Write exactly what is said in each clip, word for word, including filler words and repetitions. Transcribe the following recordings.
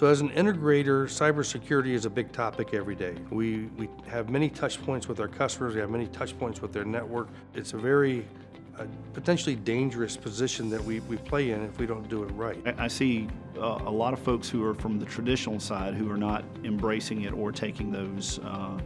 So as an integrator, cybersecurity is a big topic every day. We, we have many touch points with our customers, we have many touch points with their network. It's a very uh, potentially dangerous position that we, we play in if we don't do it right. I see uh, a lot of folks who are from the traditional side who are not embracing it or taking those uh,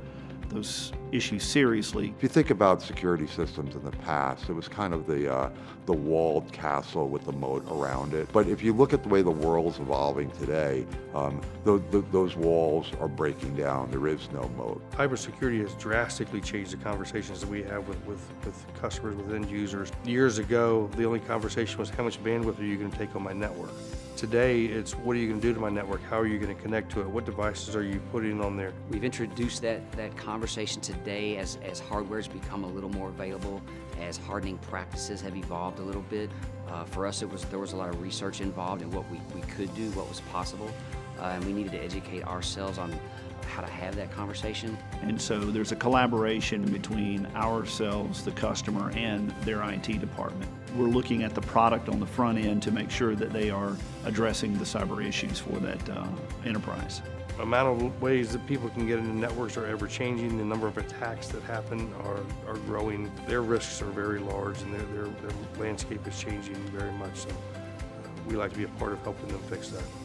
those issues seriously. If you think about security systems in the past, it was kind of the, uh, the walled castle with the moat around it. But if you look at the way the world's evolving today, um, th th those walls are breaking down. There is no moat. Cybersecurity has drastically changed the conversations that we have with, with, with customers, with end users. Years ago, the only conversation was how much bandwidth are you going to take on my network? Today, it's what are you going to do to my network? How are you going to connect to it? What devices are you putting on there? We've introduced that, that conversation today as, as hardware's become a little more available, as hardening practices have evolved a little bit. Uh, for us, it was there was a lot of research involved in what we, we could do, what was possible, uh, and we needed to educate ourselves on how to have that conversation. And so there's a collaboration between ourselves, the customer, and their I T department. We're looking at the product on the front end to make sure that they are addressing the cyber issues for that uh, enterprise. The amount of ways that people can get into networks are ever changing. The number of attacks that happen are, are growing. Their risks are very large and their, their, their landscape is changing very much. So uh, we like to be a part of helping them fix that.